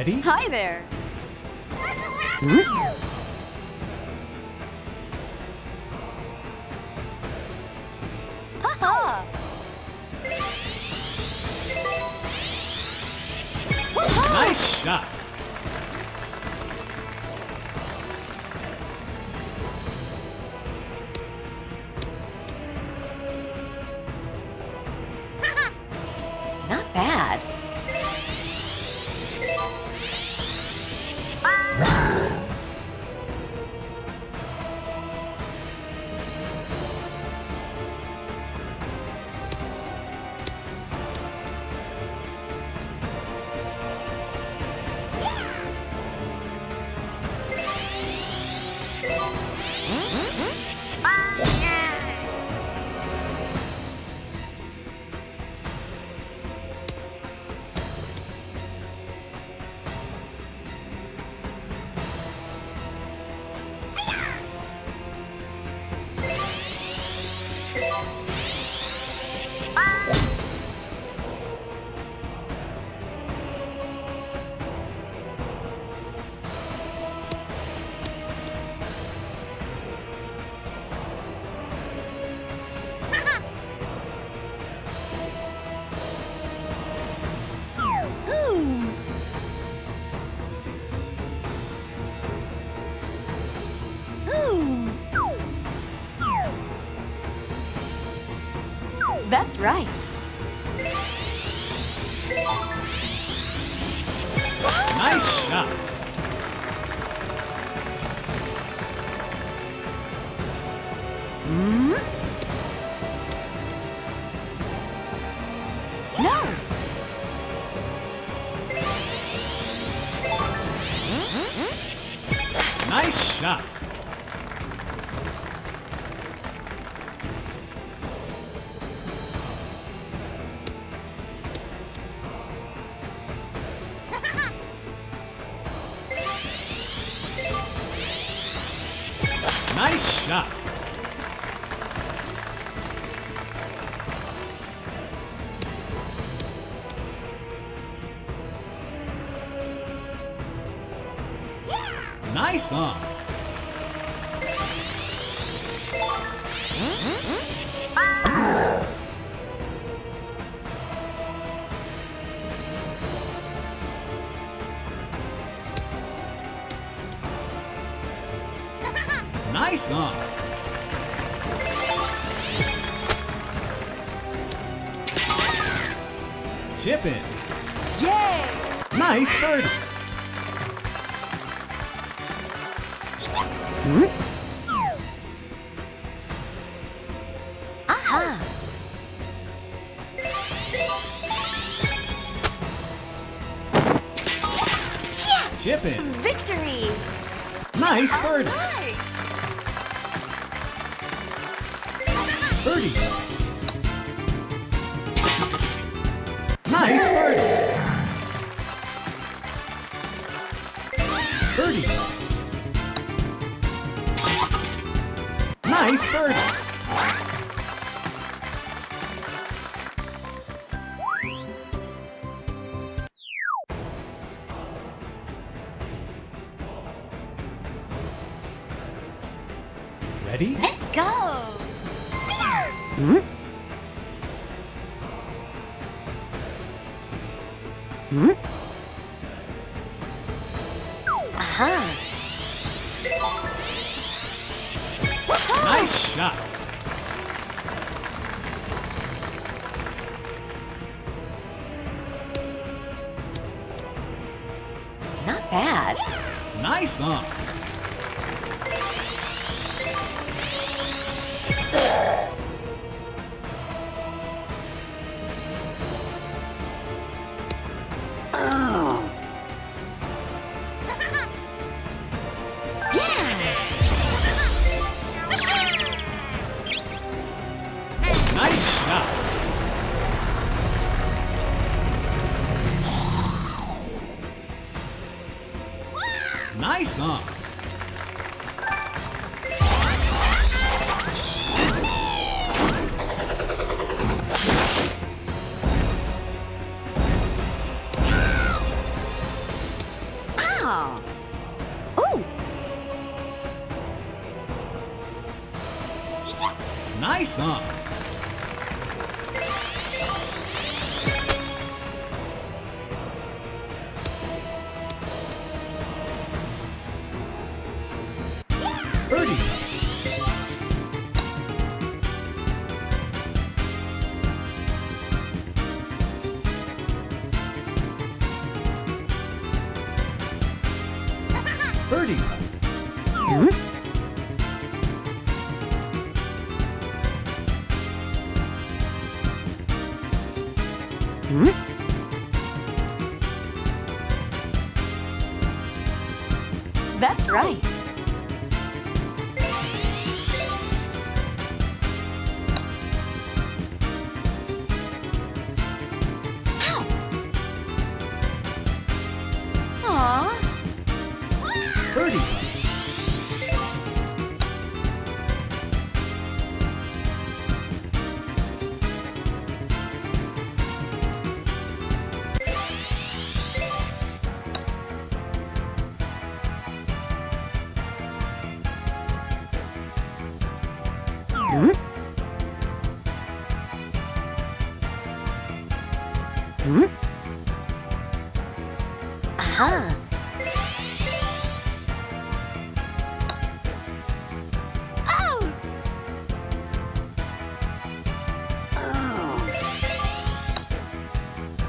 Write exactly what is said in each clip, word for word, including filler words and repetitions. Already? Hi there! Hmm? Nice shot! Not bad. That's right. Nice shot. Hmm? No. Mm-hmm. Nice shot. Nice shot. Yeah. Nice on. Mm-hmm. Ah. Nice on. Chip in. Yay! Nice birdie. Hmm? Aha! Yes! Chip in. Victory! Nice birdie. Right. Birdie. Nice birdie. Birdie. Nice birdie. Ready? Let's go. Hmm? Hmm? Aha! Nice shot! Not bad! Nice on! Nice on. Wow! Ooh! Nice up! Birdie. Mm-hmm. Mm-hmm. That's right. Hmm? Aha! Oh!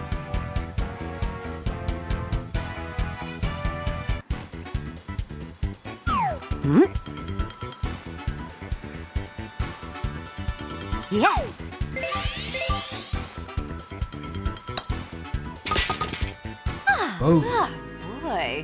Hmm? Yes! Oh. Oh boy.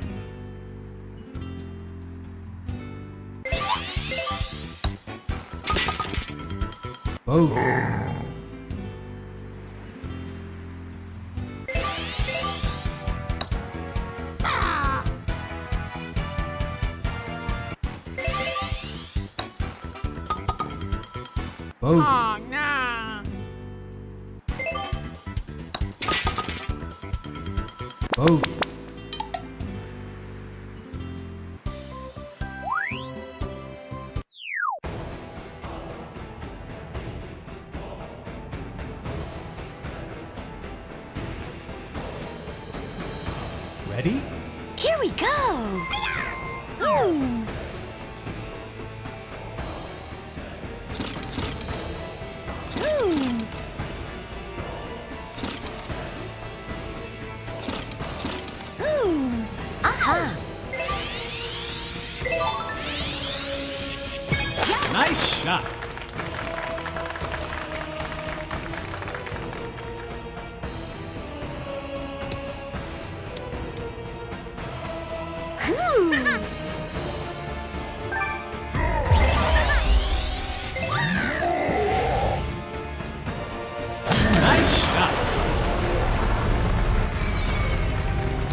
Both. Ah. Both. Oh no. Oh. Ready? Here we go. Oh. Aha! Nice shot! Nice shot! Nice shot! Yeah.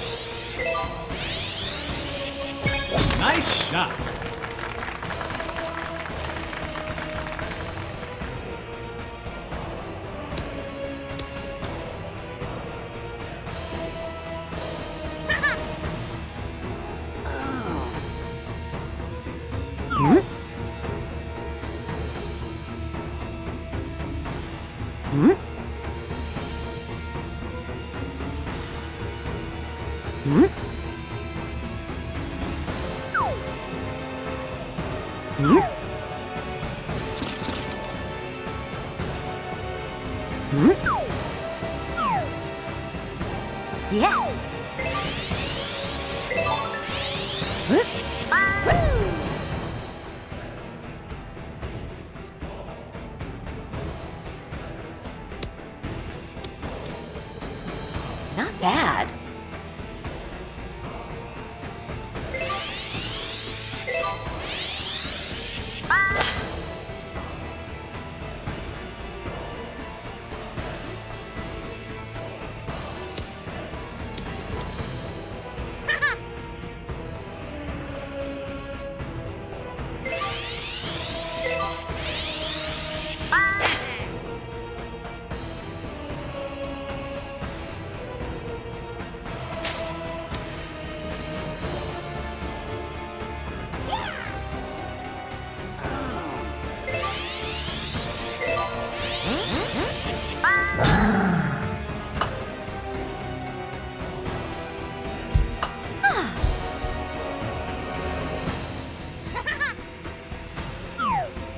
Nice shot! Yes. Not bad.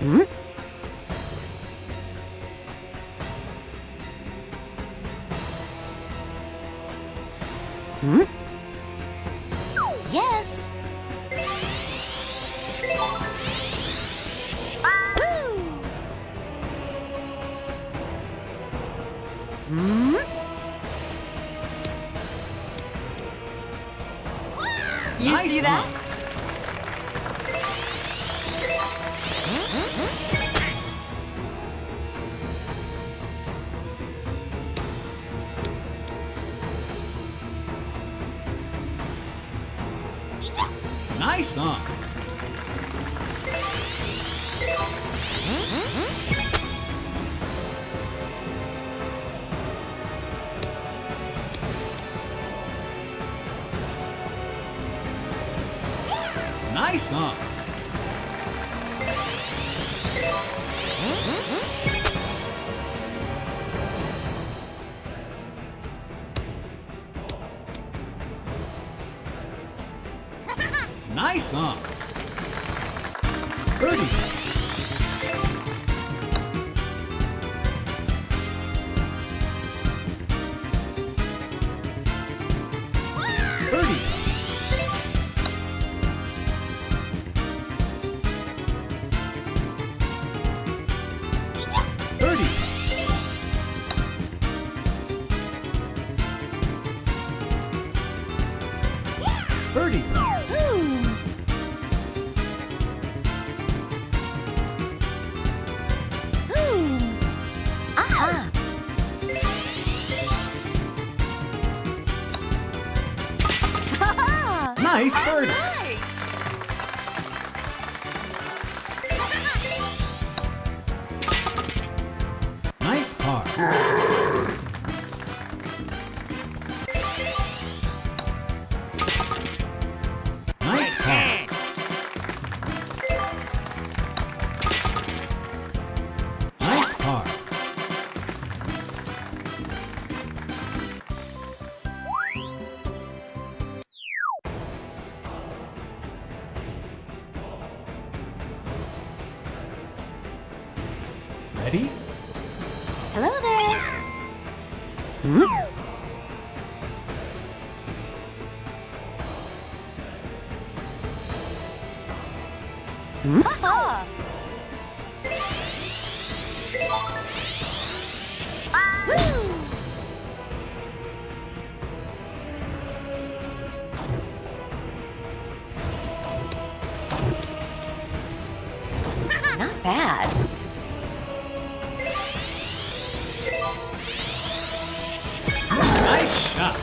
ん？ん？ Yes. Hmm? You nice see that? Nice, huh? Nice, huh? Nice, huh? Birdie. Birdie. Ooh. Ooh. Aha. Nice birdie. Nice par. Ready? Hello there. Hmm? Hmm? Ha-ha! Woo! Not bad. Nice shot. Nice shot.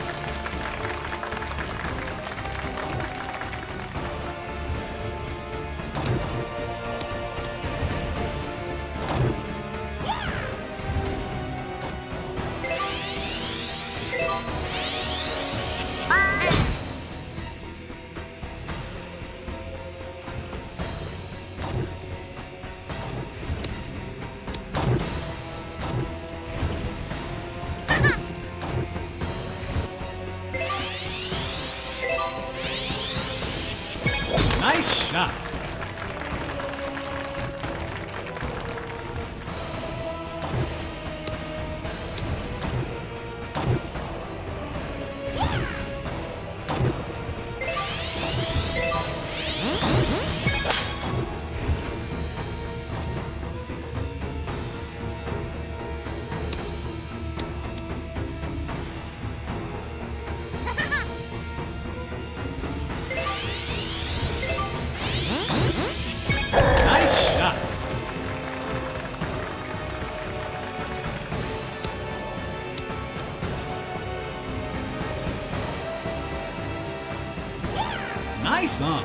Nice, huh?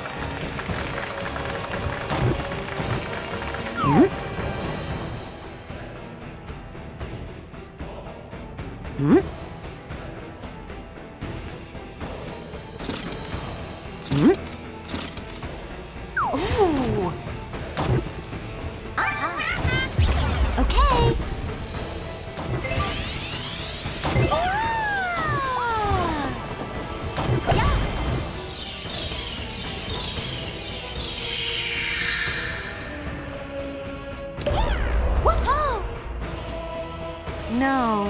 Hmm? Hmm? Hmm? Ooh! Uh-huh. Okay! Oh! Yeah! no.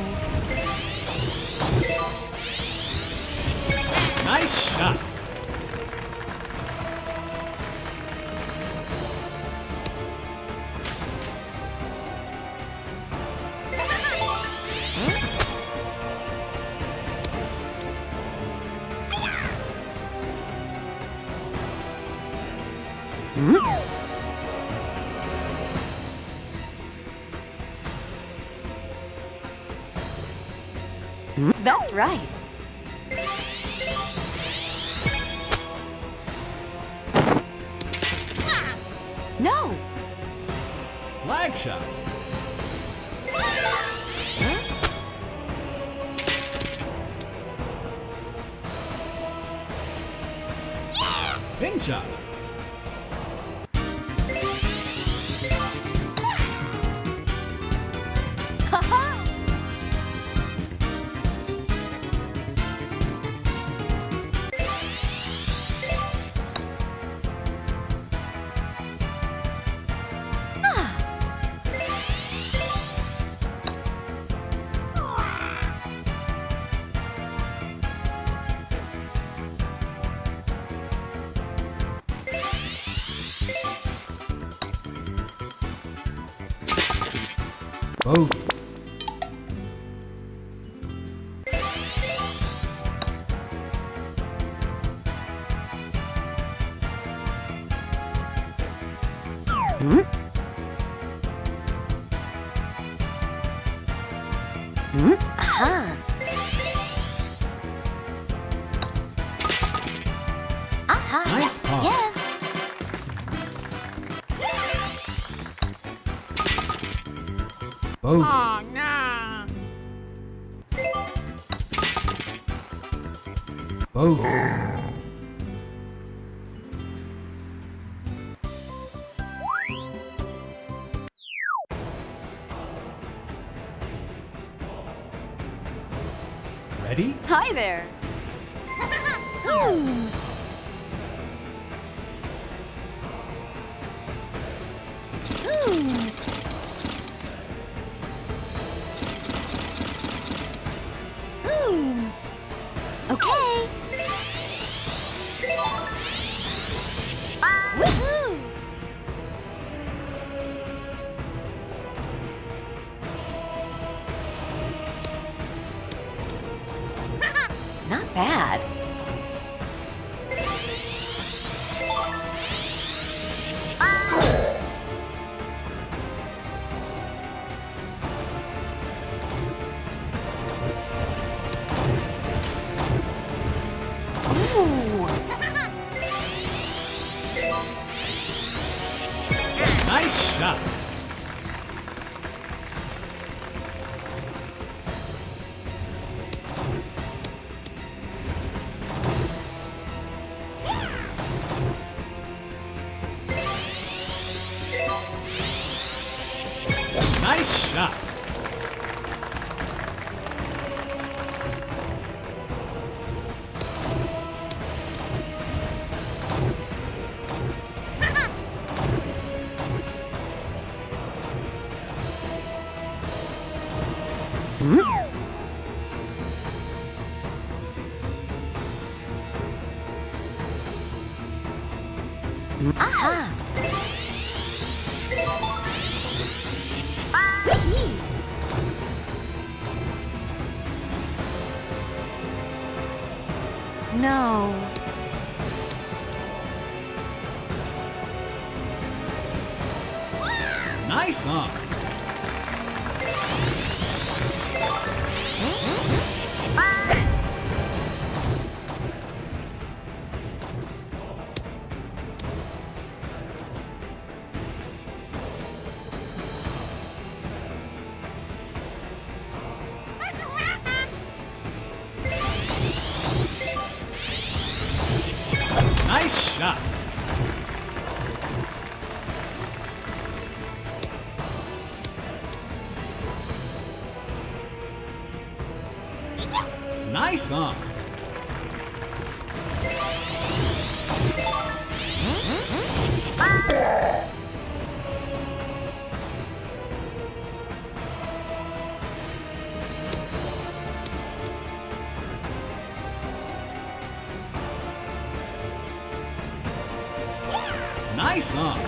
Nice shot. That's right. No. Flag shot. Pin shot. Oh. Hmm? Hmm? Aha. Aha. Nice pass. Yes. Oh, oh no! Oh! Ready? Hi there! Ooh. Not bad. Ooh. Nice shot. Nice shot. Hmm? Aha. No. Nice on. Nice shot. Nice on. Nice knock.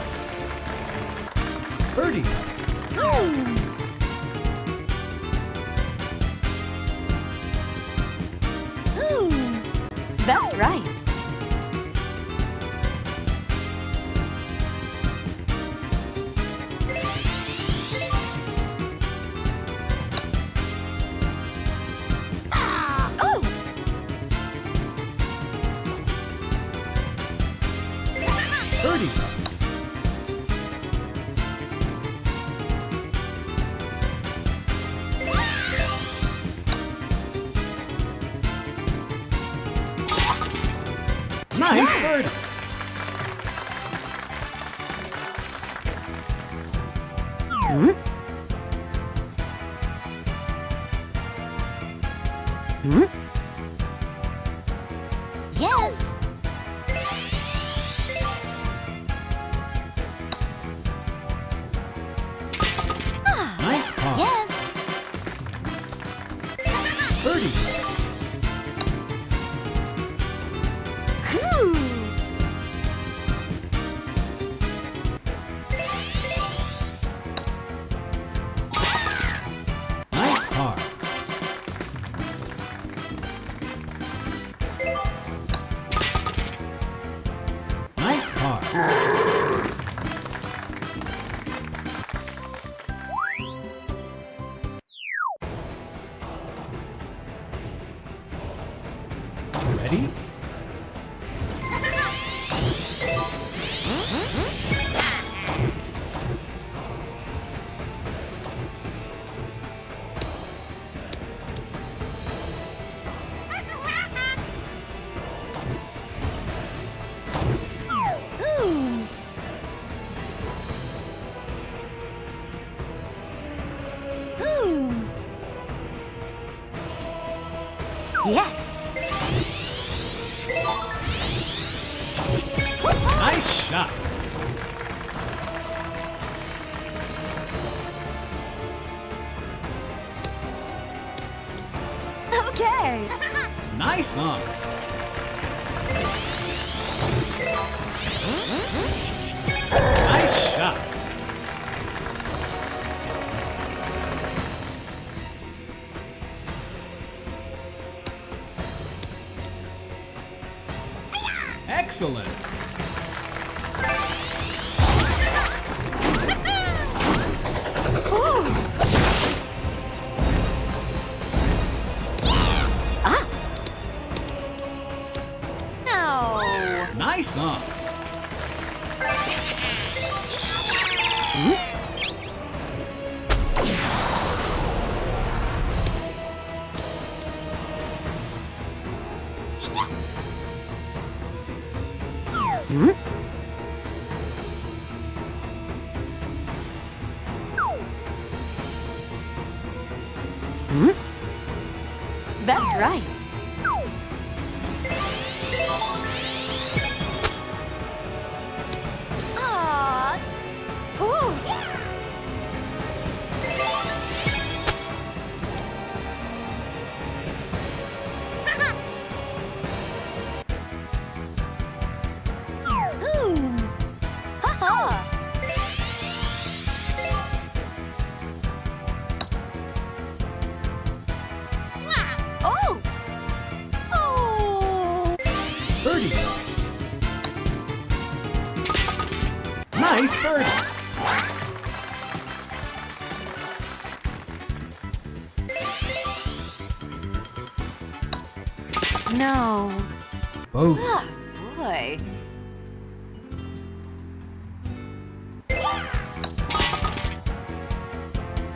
Birdie. Ooh. Ooh. That's right. Yes! Nice shot! Okay! Nice on! Nice shot! Excellent. Ah. No. Nice on. Hmm? No. Both. Oh, boy.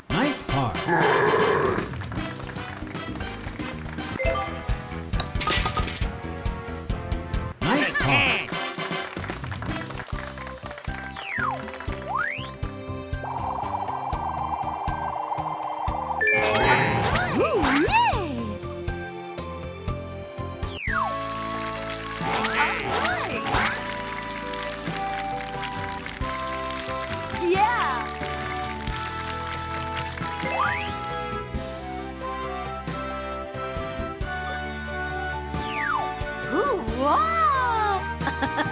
Nice par. Nice par. Wow!